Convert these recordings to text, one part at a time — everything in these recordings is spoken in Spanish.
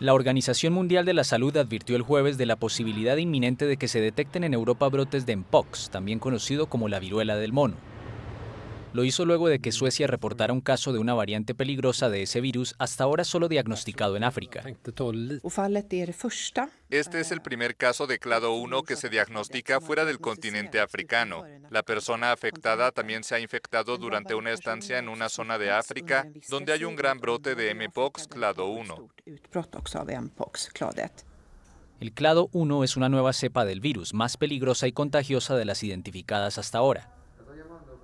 La Organización Mundial de la Salud advirtió el jueves de la posibilidad inminente de que se detecten en Europa brotes de mpox, también conocido como la viruela del mono. Lo hizo luego de que Suecia reportara un caso de una variante peligrosa de ese virus hasta ahora solo diagnosticado en África. Este es el primer caso de clado 1 que se diagnostica fuera del continente africano. La persona afectada también se ha infectado durante una estancia en una zona de África donde hay un gran brote de mpox clado 1. El clado 1 es una nueva cepa del virus, más peligrosa y contagiosa de las identificadas hasta ahora.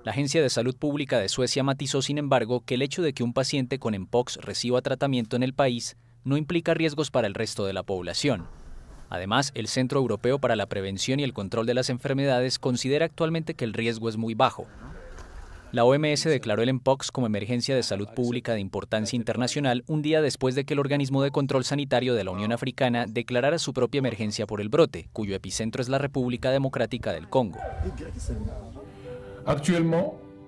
La Agencia de Salud Pública de Suecia matizó, sin embargo, que el hecho de que un paciente con mpox reciba tratamiento en el país no implica riesgos para el resto de la población. Además, el Centro Europeo para la Prevención y el Control de las Enfermedades considera actualmente que el riesgo es muy bajo. La OMS declaró el mpox como emergencia de salud pública de importancia internacional un día después de que el Organismo de Control Sanitario de la Unión Africana declarara su propia emergencia por el brote, cuyo epicentro es la República Democrática del Congo.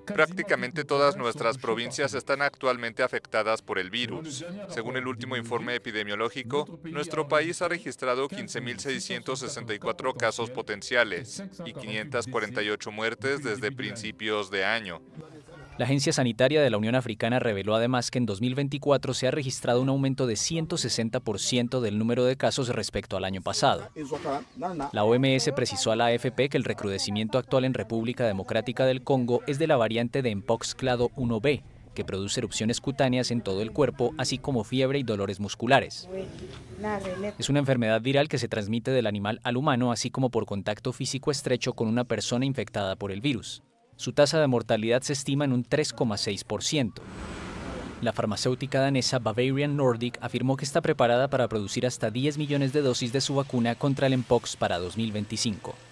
Prácticamente todas nuestras provincias están actualmente afectadas por el virus. Según el último informe epidemiológico, nuestro país ha registrado 15.664 casos potenciales y 548 muertes desde principios de año. La Agencia Sanitaria de la Unión Africana reveló además que en 2024 se ha registrado un aumento de 160% del número de casos respecto al año pasado. La OMS precisó a la AFP que el recrudecimiento actual en República Democrática del Congo es de la variante de mpox clado 1B, que produce erupciones cutáneas en todo el cuerpo, así como fiebre y dolores musculares. Es una enfermedad viral que se transmite del animal al humano, así como por contacto físico estrecho con una persona infectada por el virus. Su tasa de mortalidad se estima en un 3,6%. La farmacéutica danesa Bavarian Nordic afirmó que está preparada para producir hasta 10 millones de dosis de su vacuna contra el mpox para 2025.